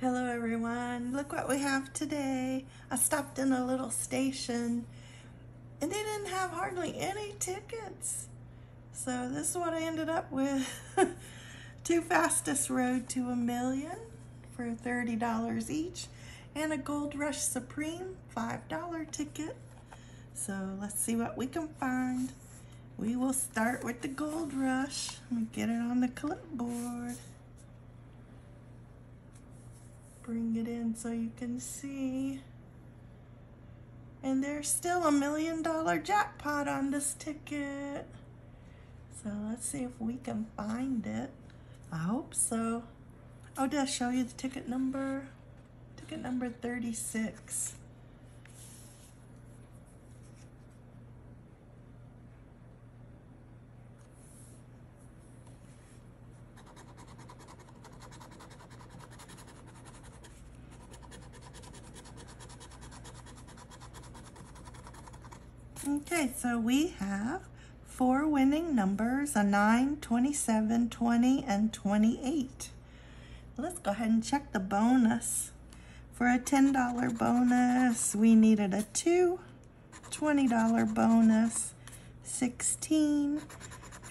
Hello everyone, look what we have today. I stopped in a little station and they didn't have hardly any tickets. So this is what I ended up with. Two Fastest Road to a Million for $30 each and a Gold Rush Supreme $5 ticket. So let's see what we can find. We will start with the Gold Rush. Let me get it on the clipboard. Bring it in so you can see. And there's still $1 million jackpot on this ticket. So let's see if we can find it. I hope so. Oh, did I show you the ticket number? Ticket number 36. Okay, so we have four winning numbers, a 9, 27, 20, and 28. Let's go ahead and check the bonus. For a $10 bonus, we needed a 2, $20 bonus, 16,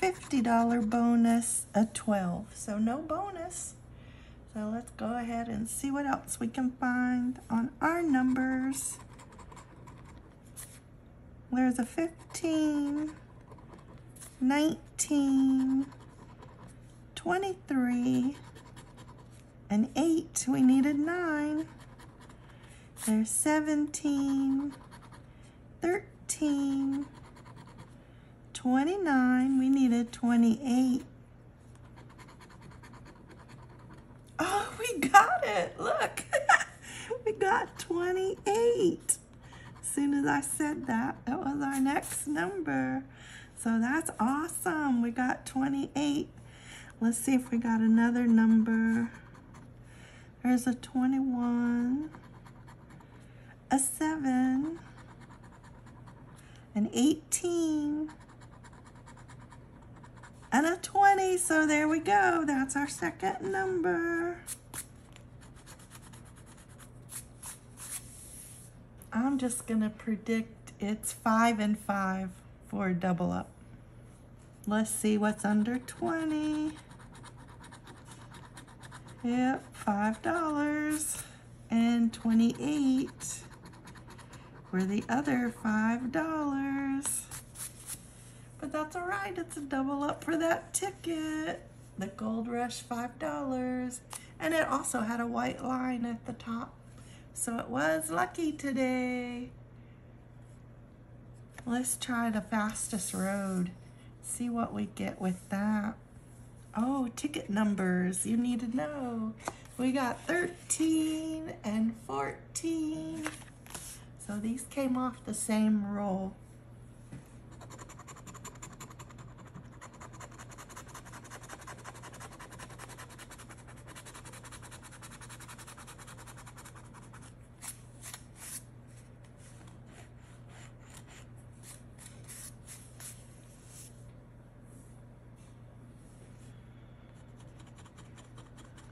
$50 bonus, a 12. So no bonus. So let's go ahead and see what else we can find on our numbers. There's a 15, 19, 23, and 8. We needed 9. There's 17, 13, 29. We needed 28. Oh, we got it. Look, we got 28. As soon as I said that, that was our next number. So that's awesome. We got 28. Let's see if we got another number. There's a 21, a 7, an 18, and a 20. So there we go. That's our second number. I'm just gonna predict it's 5 and 5 for a double up. Let's see what's under 20. Yep, $5 and 28 for the other $5. But that's all right, it's a double up for that ticket. The Gold Rush $5. And it also had a white line at the top. So it was lucky today. Let's try the Fastest Road. See what we get with that. Oh, ticket numbers, you need to know. We got 13 and 14. So these came off the same roll.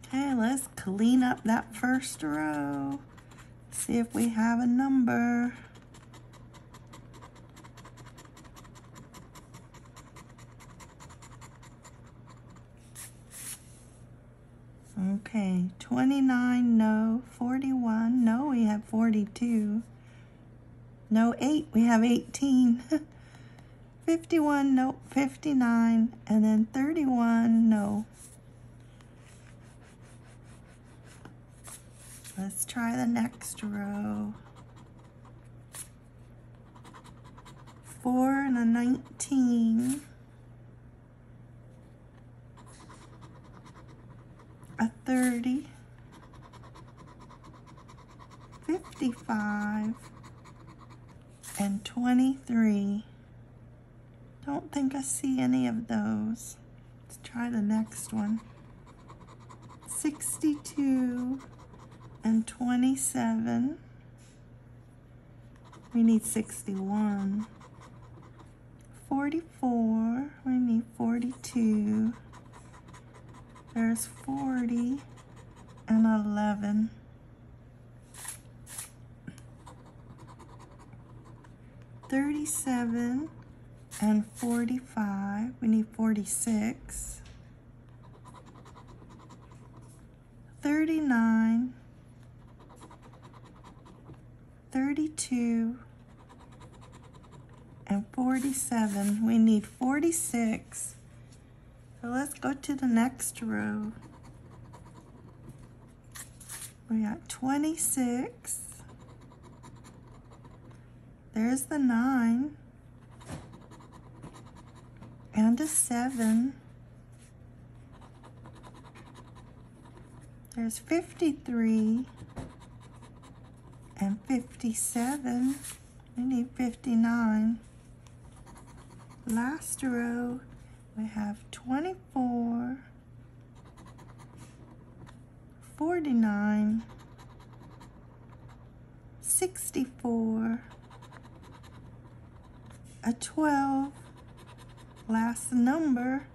Okay, let's clean up that first row. See if we have a number. Okay, 29, no. 41, no, we have 42. No, 8, we have 18. 51, no, 59, and then 31, no. Let's try the next row. 4 and a 19. A 30. 55. And 23. Don't think I see any of those. Let's try the next one. 62. And 27, we need 61, 44, we need 42, there's 40, and 11. $37 and 45, we need 46, 39, 32, and 47, we need 46. So let's go to the next row. We got 26. There's the 9 and a 7. There's 53 and 57. We need 59. Last row, we have 24, 49, 64, a 12, last number,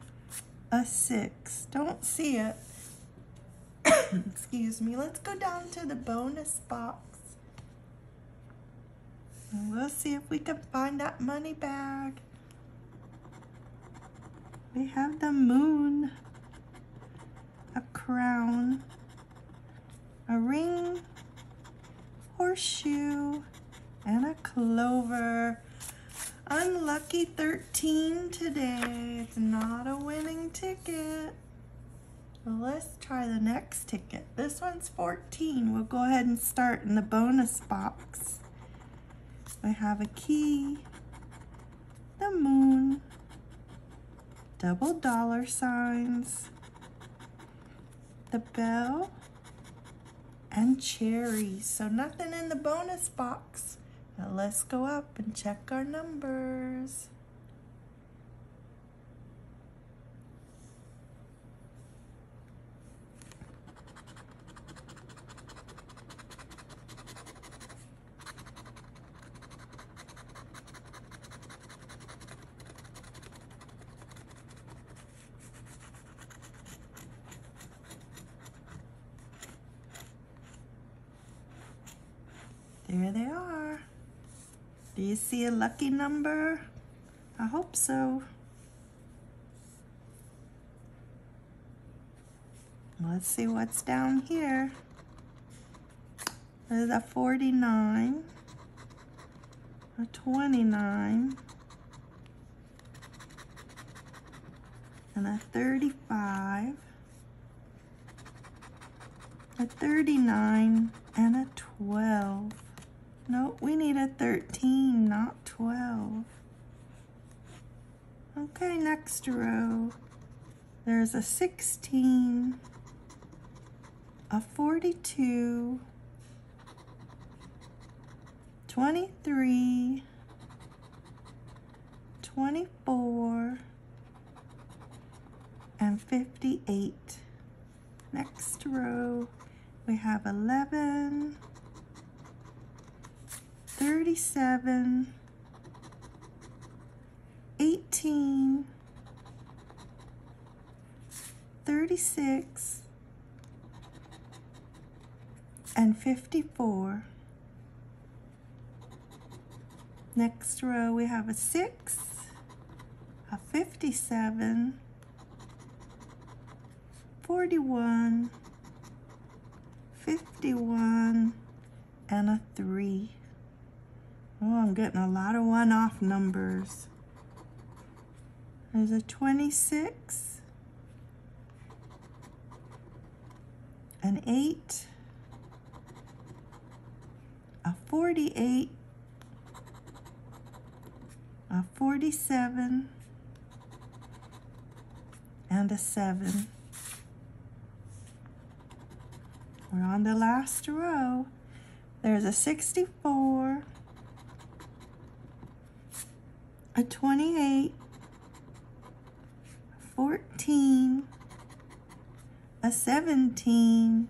a 6. Don't see it. Excuse me. Let's go down to the bonus box. And we'll see if we can find that money bag. We have the moon, a crown, a ring, horseshoe, and a clover. Unlucky 13 today. It's not a winning ticket. Let's try the next ticket. This one's 14. We'll go ahead and start in the bonus box. We have a key, the moon, double dollar signs, the bell, and cherries. So nothing in the bonus box. Now let's go up and check our numbers. There they are. Do you see a lucky number? I hope so. Let's see what's down here. There's a 49, a 29, and a 35, a 39, and a 12. Nope, we need a 13, not 12. Okay, next row. There's a 16, a 42, 23, 24, and 58. Next row, we have 11, 37, 18, 36, and 54. Next row, we have a 6, a 57, 41, 51, and a 3. Oh, I'm getting a lot of one-off numbers. There's a 26, an 8, a 48, a 47, and a 7. We're on the last row. There's a 64, a 28, 14, a 17,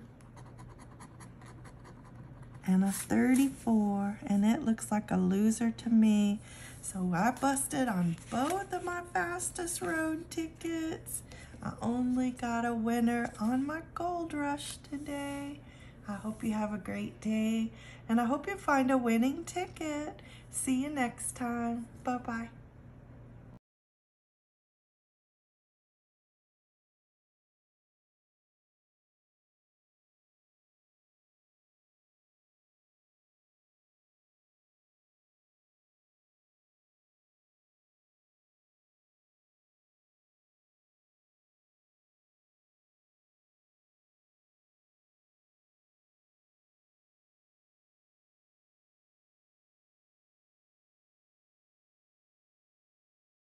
and a 34, and it looks like a loser to me. So I busted on both of my Fastest Road tickets. I only got a winner on my Gold Rush today. I hope you have a great day, and I hope you find a winning ticket. See you next time. Bye-bye.